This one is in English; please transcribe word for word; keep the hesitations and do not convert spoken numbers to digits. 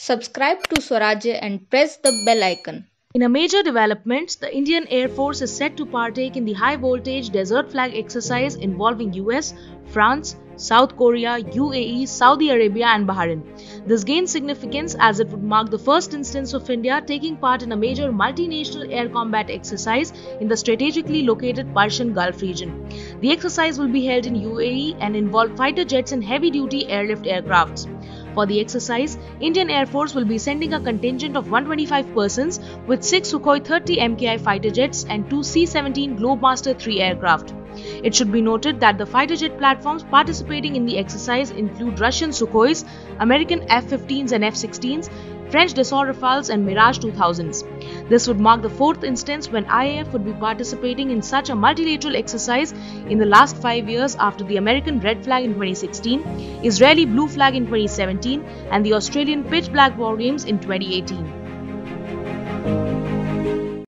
Subscribe to Swarajya and press the bell icon. In a major development, the Indian Air Force is set to partake in the high-voltage Desert Flag exercise involving U S, France, South Korea, U A E, Saudi Arabia and Bahrain. This gains significance as it would mark the first instance of India taking part in a major multinational air combat exercise in the strategically located Persian Gulf region. The exercise will be held in U A E and involve fighter jets and heavy-duty airlift aircrafts. For the exercise, Indian Air Force will be sending a contingent of one hundred twenty-five persons with six Sukhoi thirty M K I fighter jets and two C seventeen Globemaster three aircraft. It should be noted that the fighter jet platforms participating in the exercise include Russian Sukhois, American F fifteens and F sixteens, French Dassault Rafales and Mirage two thousands. This would mark the fourth instance when I A F would be participating in such a multilateral exercise in the last five years after the American Red Flag in twenty sixteen, Israeli Blue Flag in twenty seventeen and the Australian Pitch Black War Games in twenty eighteen.